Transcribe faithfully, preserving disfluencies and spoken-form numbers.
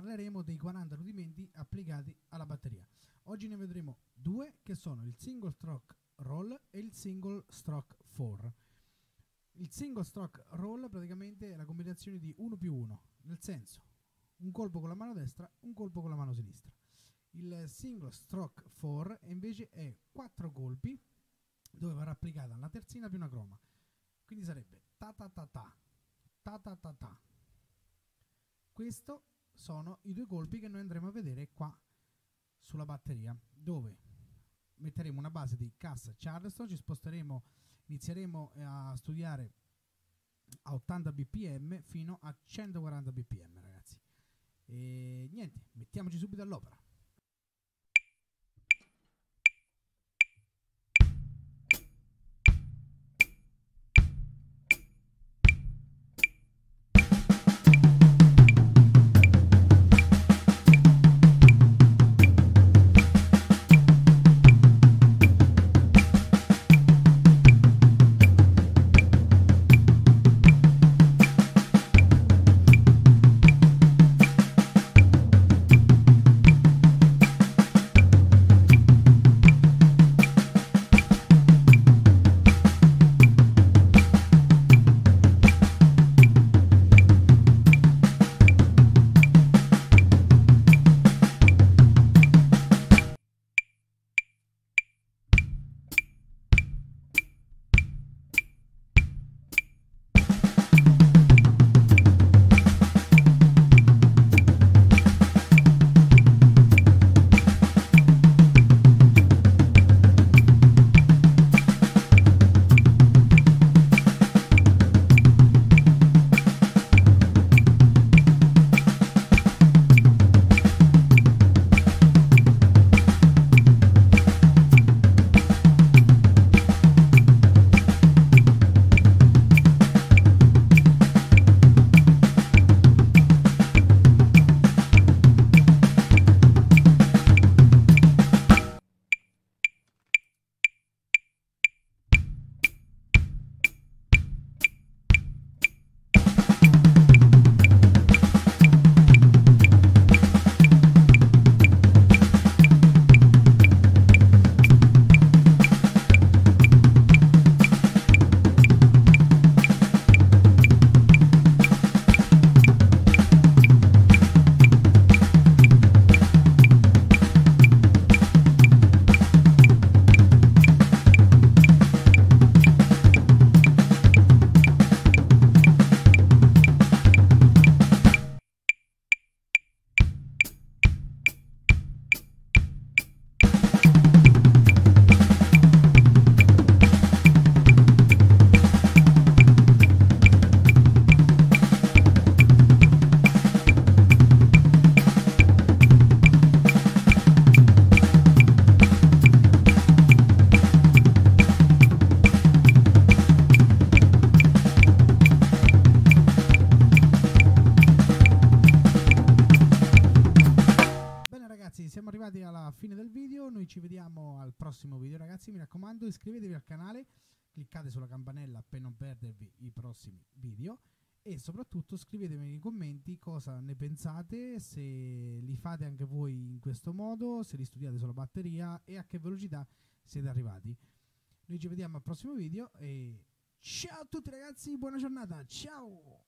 parleremo dei quaranta rudimenti applicati alla batteria. Oggi ne vedremo due, che sono il single stroke roll e il single stroke four. Il single stroke roll praticamente è la combinazione di uno più uno, nel senso un colpo con la mano destra, un colpo con la mano sinistra. Il single stroke four invece è quattro colpi dove verrà applicata una terzina più una croma. Quindi sarebbe ta ta ta ta, ta ta ta ta. Questi sono i due colpi che noi andremo a vedere qua sulla batteria, dove metteremo una base di cassa Charleston, ci sposteremo, inizieremo a studiare a ottanta B P M fino a centoquaranta B P M, ragazzi. E niente, mettiamoci subito all'opera. Siamo arrivati alla fine del video, noi ci vediamo al prossimo video, ragazzi. Mi raccomando, iscrivetevi al canale, cliccate sulla campanella per non perdervi i prossimi video e soprattutto scrivetemi nei commenti cosa ne pensate, se li fate anche voi in questo modo, se li studiate sulla batteria e a che velocità siete arrivati. Noi ci vediamo al prossimo video e ciao a tutti, ragazzi, buona giornata, ciao!